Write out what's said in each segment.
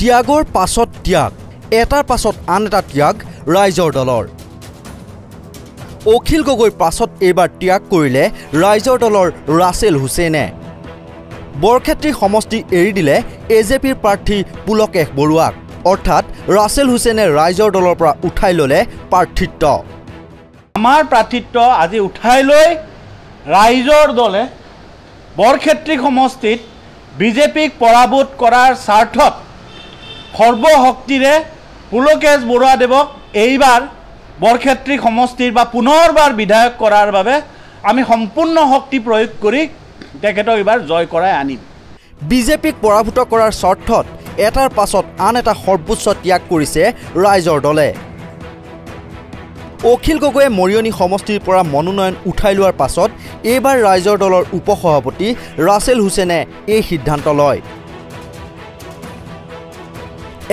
त्यागर पाছত त्याग एटार पाছত आन एटा त्याग राइजर दलर अखिल गगৈ पाছত एबार त्याग करिले राइजर दलर रासेल हुसैने बरखेत्री समष्टि एरि दिले एजेपिर प्रार्थी पुलकेश बरुवाक अर्थात रासेल हुसैने राइजर दलर परा उठाई लले प्रार्थित्व आमार प्रार्थित्व आजि उठाई लय राइजर दले बरखेत्री समष्टित बीजेपीक पराभूत करार स्वार्थत सर्वशक्तिरे पुलकेश बरुवादेवक एइबार बरखेत्री समष्टिर बा पुनर्बार विधायक करार बारे आमी सम्पूर्ण शक्ति प्रयोग करी तेखेतक एबार जय कराय आनिम। बीजेपीक पराभूत करार स्वार्थत एटार पाছত आन एटा सर्वोच्च त्याग करिছে राइजर दले। अखिल गगैये मरियनी समष्टिर परा मनोनयन उठाई लोৱাৰ पाছত एबार राइजर दलर उपसभापति रासेल हुसैने এই সিদ্ধান্ত লয়।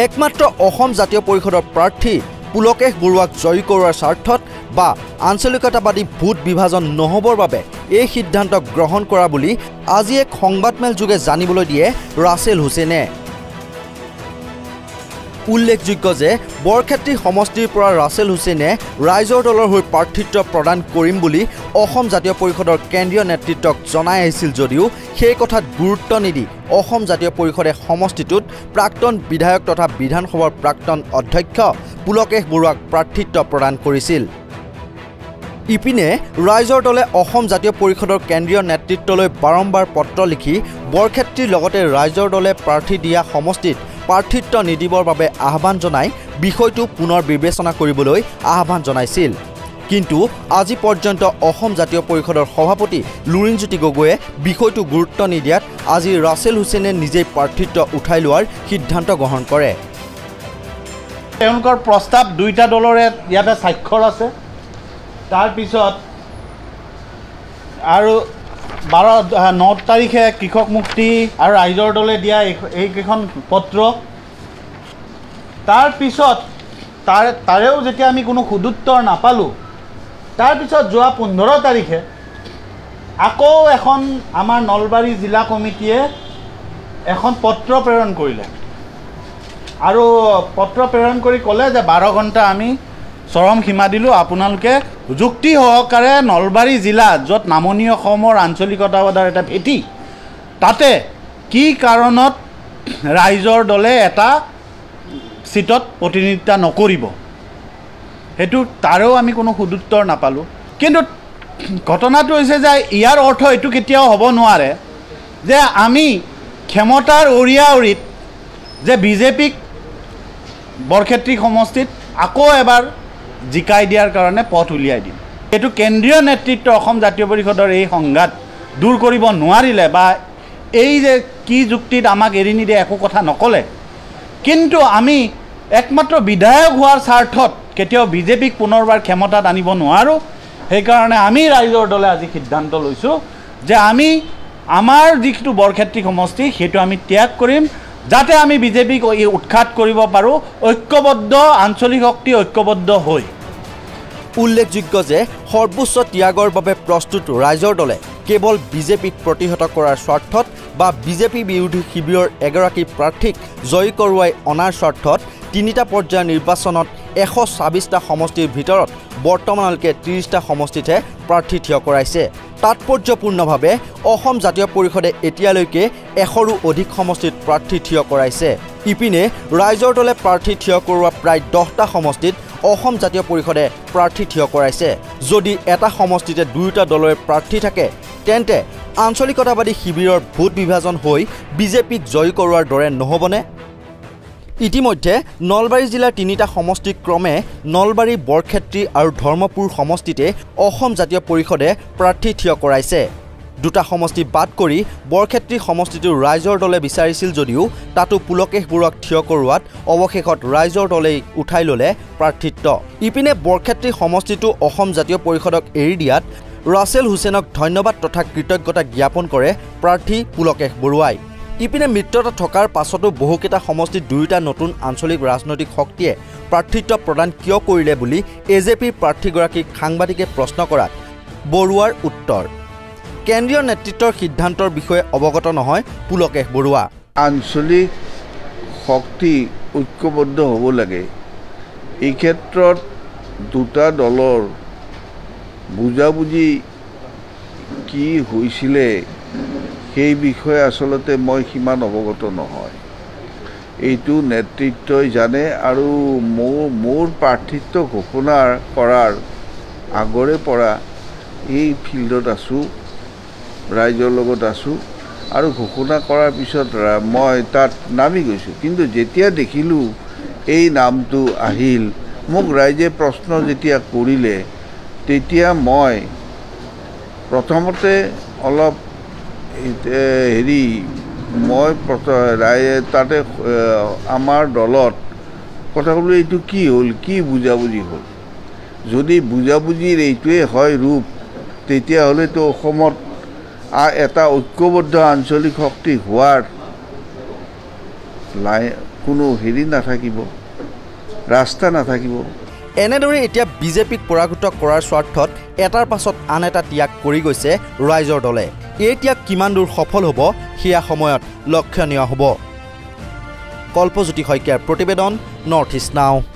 एकमात्र असम जातीय परिषदर प्रार्थी पुलकेश बरुवाक जयी करार स्वार्थत बा आंचलिकतावादी भूत विभाजन नहबर बारे এই সিদ্ধান্ত গ্রহণ কৰা বুলি আজি এক সংবাদমেল যোগে জানিবলৈ দিয়ে ৰাছেল হুছেইনে। উল্লেখযোগ্য যে বৰক্ষেত্ৰী সমষ্টিৰ পৰা ৰাছেল হুছেইনে ৰাইজৰ দলৰ হৈ প্ৰাৰ্থিত্ব প্ৰদান কৰিম বুলি অসম জাতীয় পৰিষদৰ কেন্দ্ৰীয় নেতৃত্বক জনাই আহিছিল যদিও সেই কথাত গুৰুত্ব নিদি অসম জাতীয় পৰিষদে সমষ্টিটোত প্ৰাক্তন বিধায়ক তথা বিধানসভাৰ প্ৰাক্তন অধ্যক্ষ পুলকেশ বৰুৱাক প্ৰাৰ্থিত্ব প্ৰদান কৰিছিল। ইপিনে ৰাইজৰ দলে অসম জাতীয় পৰিষদৰ কেন্দ্ৰীয় নেতৃত্বলৈ বাৰম্বাৰ পত্ৰ লিখি বৰক্ষেত্ৰীৰ লগতে ৰাইজৰ দলে প্ৰাৰ্থী দিয়া সমষ্টিত প্ৰাৰ্থিত্ব নিদিবৰ বাবে আহ্বান জনাই বিষয়টো পুনৰ বিবেচনা কৰিবলৈ আহ্বান জনাইছিল। কিন্তু আজি পৰ্যন্ত অসম জাতীয় পৰিষদৰ সভাপতি লুৰিণজ্যোতি গগৈয়ে বিষয়টো গুৰুত্ব নিদিয়াত আজি ৰাছেল হুছেইনে নিজেই প্ৰাৰ্থিত্ব উঠাই লোৱাৰ সিদ্ধান্ত গ্ৰহণ কৰে। তেওঁলোকৰ প্ৰস্তাৱ দুইটা দলৰে ইয়াতে স্বাক্ষৰ আছে। तार पिछत आरो 12-9 तारिखे कृषक मुक्ति और राइजर दले दिया एकैखन पत्र तार पिछत तारेओ जेतिया आमी कोनो खुदुत्तर नापालु तार पिछत जोआ 15 तारिखे आको एखन आमार नलबारी जिला कमिटिए एखन पत्र प्रेरण करिले आरो पत्र प्रेरण करि कले जे 12 घंटा आमी चरम सीमा दिलू आपनालोके जुक्ति सहकारे नलबारी जिला जो नामनी असমৰ आंचलिकतावादार एटा भेटी ताते की कारणत राइजर दले एटा सीटत प्रतिनिधित्व नकरिब हेतु तारो आमी कोनो सुदुत्तर नापालु। किन्तु घटनाटो হৈছে যে ইয়াৰ অৰ্थ এটো কেতিয়াও হ'ব নোৱাৰে যে আমি ক্ষমতাৰ অৰিয়াউৰিত যে বিজেপিক বৰক্ষেত্ৰী সমষ্টিত আকৌ এবাৰ जिकाई दियार कारण पथ उलियाई दिम एतु केंद्रीय नेतृत्व असम जातीय परिषदर एई संघात दूर करिब नोवारिले बा एई जे की जुक्तित आमाक एरि निदिए एको कथा नकले किन्तु आमी एकमात्र विधायक होवार स्वार्थत केतियाओ बीजेपीक पुनर्बार क्षमतात आनिब नोवारो हेइकारणे आमी राइजर दले आजि सिद्धान्त लैछु जे आमी आमार जिखितु बरक्षेत्री समष्टि हेतु आमी त्याग करिम जाते आमी बीजेपीक उत्खात करिब पारों ऐक्यबद्ध आंचलिक शक्ति ऐक्यबद्ध होई। उल्लेखযোग्য যে সর্বোচ্চ ত্যাগৰ বাবে প্ৰস্তুত ৰাইজৰ দলে কেৱল বিজেপিক প্ৰতিহত কৰাৰ স্বাৰ্থত বা বিজেপি বিৰোধী শিবিৰৰ এগৰাকী প্ৰাৰ্থীক জয়ী কৰোৱাই অনাৰ স্বাৰ্থত তিনিটা পৰ্যায়ৰ নিৰ্বাচনত 126টা সমষ্টিৰ ভিতৰত বৰ্তমানলৈকে 30টা সমষ্টিতে প্ৰাৰ্থী থিয় কৰাইছে। তাৎপৰ্যপূৰ্ণভাৱে অসম জাতীয় পৰিষদে এতিয়ালৈকে 100ৰো অধিক সমষ্টিত প্ৰাৰ্থী থিয় কৰাইছে। ইপিনে ৰাইজৰ দলে প্ৰাৰ্থী থিয় কৰোৱা প্ৰায় 10টা সমষ্টিত অসম জাতীয় পৰিষদে প্ৰাৰ্থী থিয় কৰাইছে। যদি এটা সমষ্টিতে দুয়োটা দলৰ প্ৰাৰ্থী থাকে তেন্তে আঞ্চলিকতাবাদী শিবিৰৰ ভোট বিভাজন হৈ বিজেপিক জয়ী কৰোৱাৰ দৰে নহবনে? ইতিমধ্যে নলবাৰী জিলাৰ তিনিটা সমষ্টি ক্ৰমে নলবাৰী বৰক্ষেত্ৰী আৰু ধৰ্মপুৰ সমষ্টিতে অসম জাতীয় পৰিষদে প্ৰাৰ্থী থিয় কৰাইছে। দুটা সমষ্টি বাদ কৰি বৰক্ষেত্ৰী সমষ্টিটো ৰাইজৰ দলে বিচাৰিছিল যদিও তাতো পুলকেশ বৰুৱাক থিয় কৰোৱাত অৱশেষত ৰাইজৰ দলেই উঠাই ললে প্ৰাৰ্থিত্ব। ইপিনে বৰক্ষেত্ৰী সমষ্টিটো অসম জাতীয় পৰিষদক এৰি দিয়াত ৰাছেল হুছেইনক ধন্যবাদ তথা কৃতজ্ঞতা জ্ঞাপন কৰে প্ৰাৰ্থী পুলকেশ বৰুৱাই। ইপিনে মিত্ৰতা থকাৰ পাছতো বহুকেইটা সমষ্টিত দুয়োটা নতুন আঞ্চলিক ৰাজনৈতিক শক্তিয়ে প্ৰাৰ্থিত্ব প্ৰদান কিয় কৰিলে বুলি এজেপি প্ৰাৰ্থীগৰাকীক সাংবাদিকে প্ৰশ্ন কৰাত বৰুৱাৰ উত্তৰ কেন্দ্ৰীয় নেতৃত্বৰ সিদ্ধান্তৰ বিষয়ে অৱগত নহয় পুলকেশ বৰুৱা। আঞ্চলিক शक्ति ঐক্যবদ্ধ হব লাগে। এই ক্ষেত্ৰত দুটা দলৰ বুজাবুজি কি হৈছিলে সেই বিষয়ে আসলতে মই সিমান অবগত নহয়। এইটো নেতৃত্বই জানে আৰু মোৰ প্ৰাৰ্থিত্ব ঘোষণা কৰাৰ আগৰে পৰা এই ফিল্ডত আছো, ৰাইজৰ লগত আছো আৰু ঘোষণা কৰাৰ পিছত মই তাত নামি গৈছো। কিন্তু যেতিয়া দেখিলো এই নামটো আহিল, মোক ৰাইজে প্ৰশ্ন যেতিয়া কৰিলে তেতিয়া মই প্ৰথমতে অলপ হেৰি মই তাতে আমাৰ দলত কথা ক'লো এইটো কি হ'ল, কি বুজাবুজি হ'ল। যদি বুজাবুজিৰ এইটোৱে হয় ৰূপ, তেতিয়াহ'লেতো অসমত এটা ঐক্যবদ্ধ আঞ্চলিক শক্তি হোৱাৰ কোনো হেৰি নাথাকিব, ৰাস্তা নাথাকিব। এনেদৰে এতিয়া বিজেপিক পৰাভূত কৰাৰ স্বাৰ্থত এটাৰ পাছত আন এটা ত্যাগ কৰি গৈছে ৰাইজৰ দলে। এই ত্যাগ কিমান দূৰ সফল হ'ব সেয়া সময়ত লক্ষণীয় হ'ব। কল্পজ্যোতি শইকীয়াৰ প্ৰতিবেদন, নৰ্থ ইষ্ট নাও।